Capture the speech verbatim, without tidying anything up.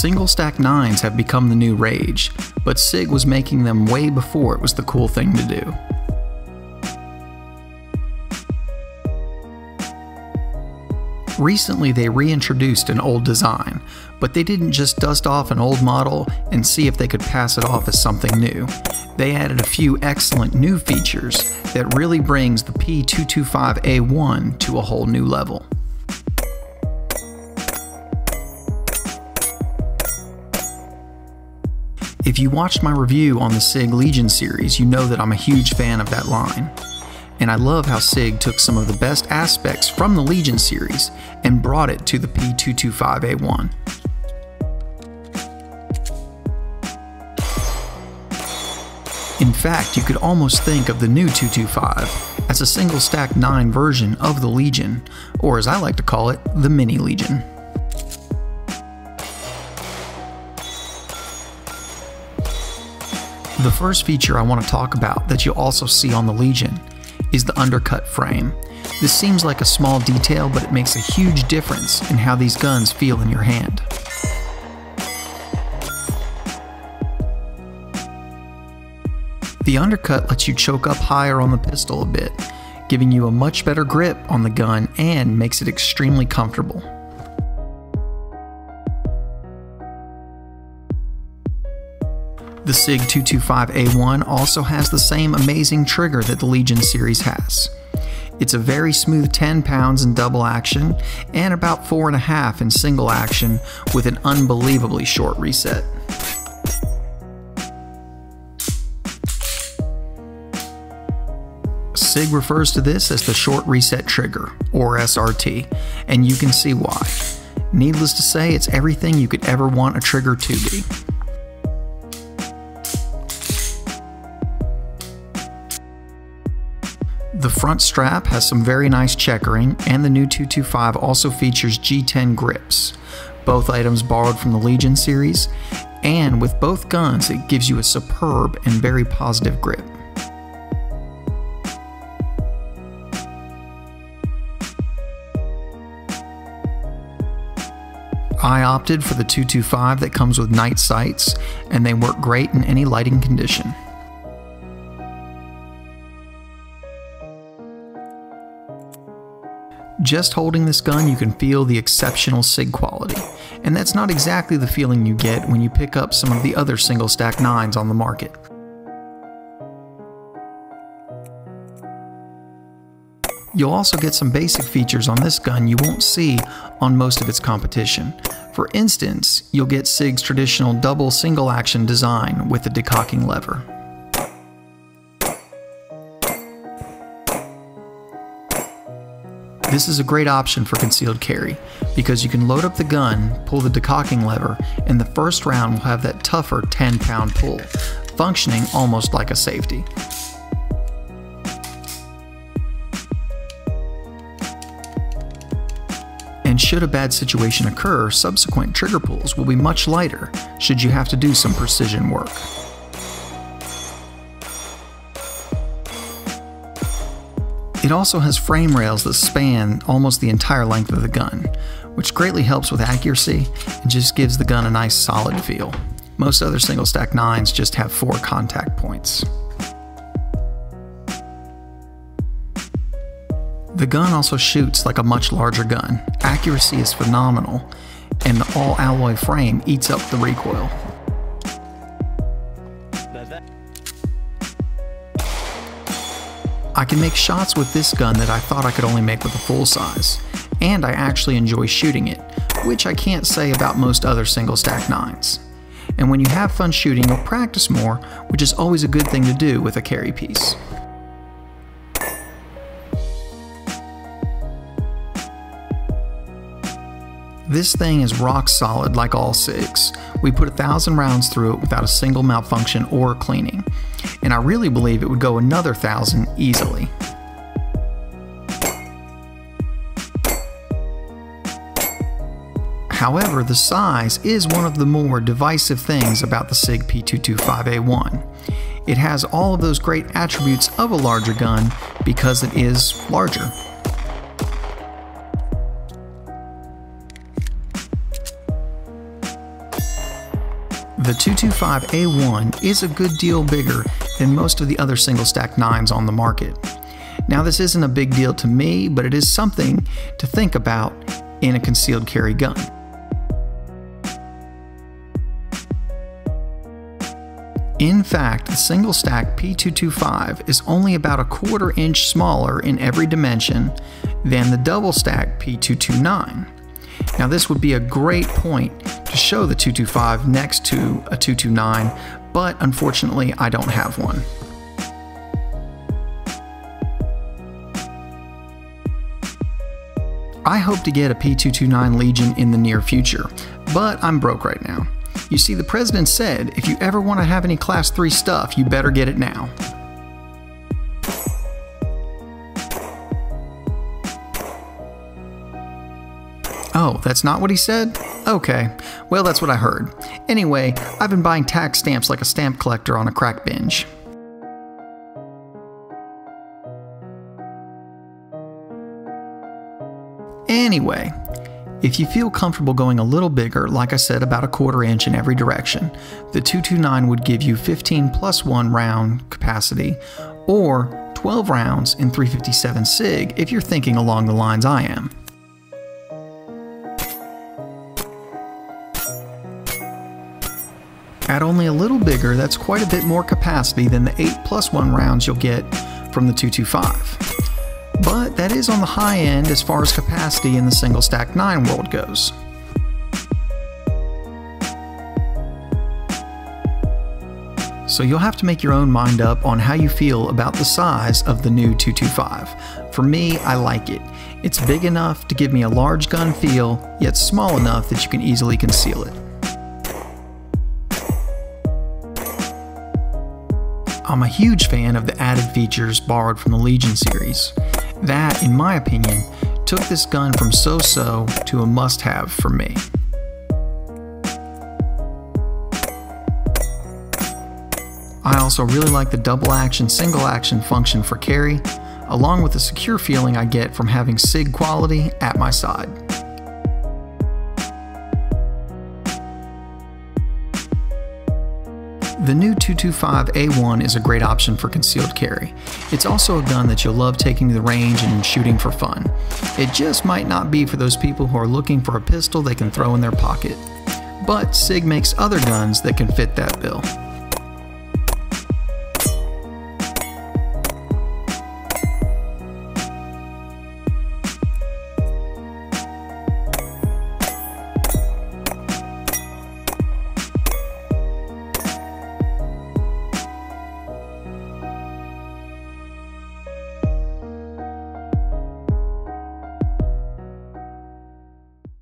Single stack nines have become the new rage, but SIG was making them way before it was the cool thing to do. Recently they reintroduced an old design, but they didn't just dust off an old model and see if they could pass it off as something new. They added a few excellent new features that really brings the P two twenty-five A one to a whole new level. If you watched my review on the SIG Legion series, you know that I'm a huge fan of that line. And I love how SIG took some of the best aspects from the Legion series and brought it to the P two twenty-five A one. In fact, you could almost think of the new two twenty-five as a single stack nine version of the Legion, or as I like to call it, the Mini Legion. The first feature I want to talk about that you'll also see on the Legion is the undercut frame. This seems like a small detail, but it makes a huge difference in how these guns feel in your hand. The undercut lets you choke up higher on the pistol a bit, giving you a much better grip on the gun and makes it extremely comfortable. The SIG two twenty-five A one also has the same amazing trigger that the Legion series has. It's a very smooth ten pounds in double action and about four point five in single action with an unbelievably short reset. SIG refers to this as the short reset trigger, or S R T, and you can see why. Needless to say, it's everything you could ever want a trigger to be. The front strap has some very nice checkering, and the new two twenty-five also features G ten grips, both items borrowed from the Legion series, and with both guns it gives you a superb and very positive grip. I opted for the two twenty-five that comes with night sights, and they work great in any lighting condition. Just holding this gun, you can feel the exceptional SIG quality, and that's not exactly the feeling you get when you pick up some of the other single stack nines on the market. You'll also get some basic features on this gun you won't see on most of its competition. For instance, you'll get SIG's traditional double single action design with a decocking lever. This is a great option for concealed carry because you can load up the gun, pull the decocking lever, and the first round will have that tougher ten pound pull, functioning almost like a safety. And should a bad situation occur, subsequent trigger pulls will be much lighter should you have to do some precision work. It also has frame rails that span almost the entire length of the gun, which greatly helps with accuracy and just gives the gun a nice solid feel. Most other single stack nines just have four contact points. The gun also shoots like a much larger gun. Accuracy is phenomenal, and the all alloy frame eats up the recoil. I can make shots with this gun that I thought I could only make with a full size, and I actually enjoy shooting it, which I can't say about most other single stack nines. And when you have fun shooting, you'll practice more, which is always a good thing to do with a carry piece. This thing is rock solid like all SIGs. We put a thousand rounds through it without a single malfunction or cleaning, and I really believe it would go another thousand easily. However, the size is one of the more divisive things about the SIG P two twenty-five A one. It has all of those great attributes of a larger gun because it is larger. The two twenty-five A one is a good deal bigger than most of the other single stack nines on the market. Now, this isn't a big deal to me, but it is something to think about in a concealed carry gun. In fact, the single stack P two twenty-five is only about a quarter inch smaller in every dimension than the double stack P two twenty-nine. Now, this would be a great point to show the two twenty-five next to a two twenty-nine, but unfortunately I don't have one. I hope to get a P two twenty-nine Legion in the near future, but I'm broke right now. You see, the president said, if you ever want to have any class three stuff, you better get it now. Oh, that's not what he said? Okay, well, that's what I heard. Anyway, I've been buying tax stamps like a stamp collector on a crack binge. Anyway, if you feel comfortable going a little bigger, like I said, about a quarter inch in every direction, the two twenty-nine would give you fifteen plus one round capacity, or twelve rounds in three fifty-seven SIG if you're thinking along the lines I am. At only a little bigger, that's quite a bit more capacity than the eight plus one rounds you'll get from the two twenty-five. But that is on the high end as far as capacity in the single stack nine world goes. So you'll have to make your own mind up on how you feel about the size of the new two twenty-five. For me, I like it. It's big enough to give me a large gun feel, yet small enough that you can easily conceal it. I'm a huge fan of the added features borrowed from the Legion series. That, in my opinion, took this gun from so-so to a must-have for me. I also really like the double-action, single-action function for carry, along with the secure feeling I get from having SIG quality at my side. The new two twenty-five A one is a great option for concealed carry. It's also a gun that you'll love taking to the range and shooting for fun. It just might not be for those people who are looking for a pistol they can throw in their pocket. But SIG makes other guns that can fit that bill.